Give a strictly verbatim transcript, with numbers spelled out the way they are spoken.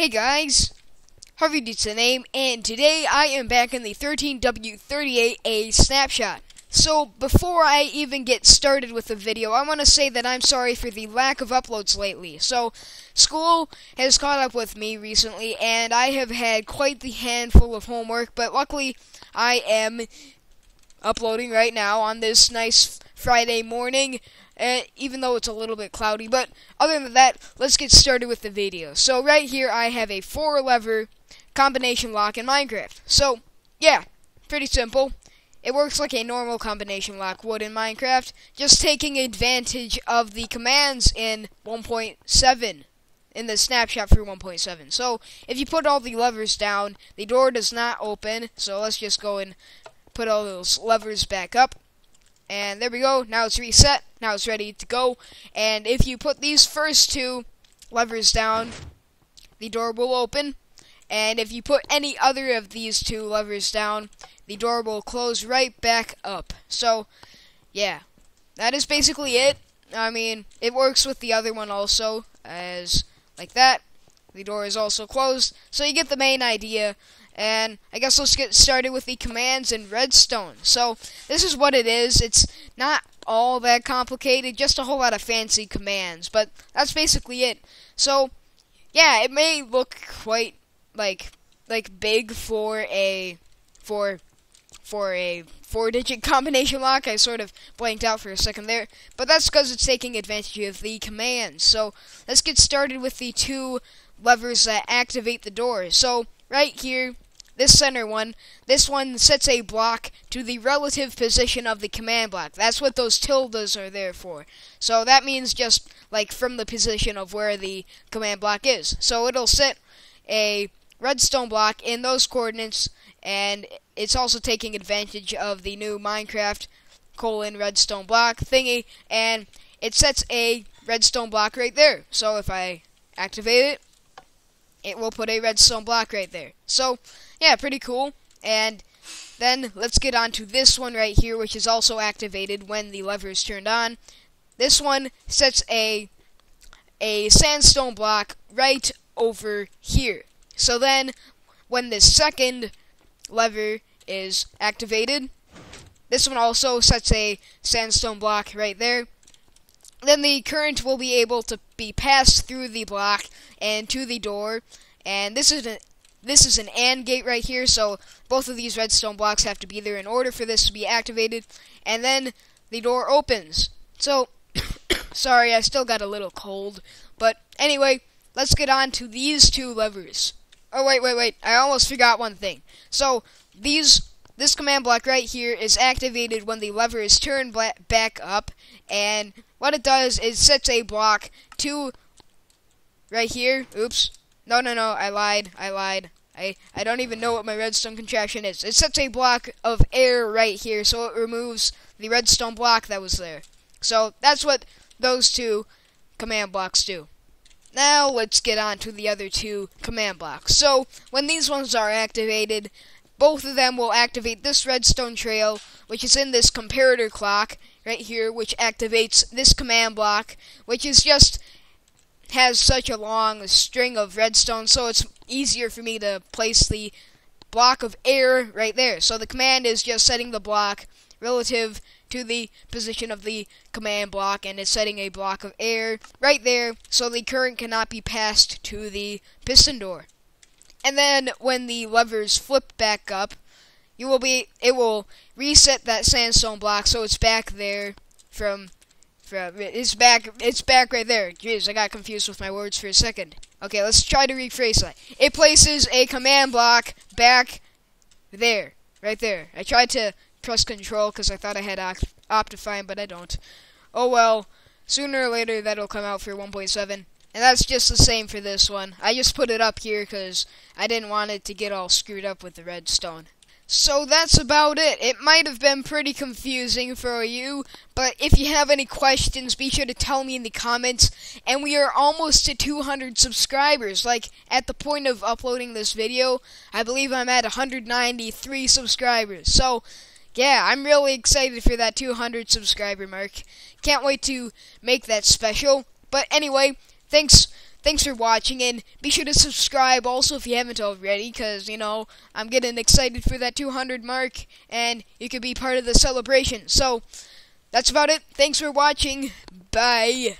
Hey guys, Harveydood's the name, and today I am back in the thirteen W thirty-eight A snapshot. So before I even get started with the video, I want to say that I'm sorry for the lack of uploads lately. So school has caught up with me recently, and I have had quite the handful of homework, but luckily I am uploading right now on this nice Friday morning. Uh, even though it's a little bit cloudy, but other than that, let's get started with the video. So right here, I have a four lever combination lock in Minecraft. So, yeah, pretty simple. It works like a normal combination lock would in Minecraft, just taking advantage of the commands in one point seven, in the snapshot for one point seven. So, if you put all the levers down, the door does not open, so let's just go and put all those levers back up. And there we go, now it's reset, now it's ready to go, and if you put these first two levers down, the door will open, and if you put any other of these two levers down, the door will close right back up. So, yeah, that is basically it. I mean, it works with the other one also, as like that. The door is also closed, so you get the main idea. And I guess let's get started with the commands in redstone. So this is what it is. It's not all that complicated, just a whole lot of fancy commands, but that's basically it. So yeah, it may look quite like like big for a for for a four digit combination lock. I sort of blanked out for a second there, but that's because it's taking advantage of the commands. So let's get started with the two levers that activate the door. So right here, this center one, this one sets a block to the relative position of the command block. That's what those tildes are there for. So that means just like from the position of where the command block is. So it'll set a redstone block in those coordinates, and it's also taking advantage of the new Minecraft colon redstone block thingy, and it sets a redstone block right there. So if I activate it, it will put a redstone block right there. So, yeah, pretty cool. And then let's get on to this one right here, which is also activated when the lever is turned on. This one sets a, a sandstone block right over here. So then, when the second lever is activated, this one also sets a sandstone block right there. Then the current will be able to be passed through the block and to the door, and this is an this is an AND gate right here, so both of these redstone blocks have to be there in order for this to be activated, and then the door opens. So, sorry, I still got a little cold, but anyway, let's get on to these two levers. Oh, wait, wait, wait, I almost forgot one thing. So, these... This command block right here is activated when the lever is turned back up, and what it does is sets a block to right here. Oops. No, no, no. I lied. I lied. I, I don't even know what my redstone contraption is. It sets a block of air right here, so it removes the redstone block that was there. So that's what those two command blocks do. Now let's get on to the other two command blocks. So when these ones are activated, both of them will activate this redstone trail, which is in this comparator clock right here, which activates this command block, which is just has such a long string of redstone, so it's easier for me to place the block of air right there. So the command is just setting the block relative to the position of the command block, and it's setting a block of air right there, so the current cannot be passed to the piston door. And then when the levers flip back up, you will be it will reset that sandstone block, so it's back there from from it's back it's back right there. Jeez, I got confused with my words for a second. Okay, let's try to rephrase that. It places a command block back there, right there. I tried to press control cuz I thought I had Optifine, but I don't. Oh well, sooner or later that'll come out for one point seven. And that's just the same for this one. I just put it up here because I didn't want it to get all screwed up with the redstone. So that's about it. It might have been pretty confusing for you, but if you have any questions, be sure to tell me in the comments. And we are almost to two hundred subscribers. Like, at the point of uploading this video, I believe I'm at one hundred ninety-three subscribers. So, yeah, I'm really excited for that two hundred subscriber mark. Can't wait to make that special. But anyway, thanks thanks for watching, and be sure to subscribe also if you haven't already, because, you know, I'm getting excited for that two hundred mark, and you could be part of the celebration. So, that's about it. Thanks for watching. Bye.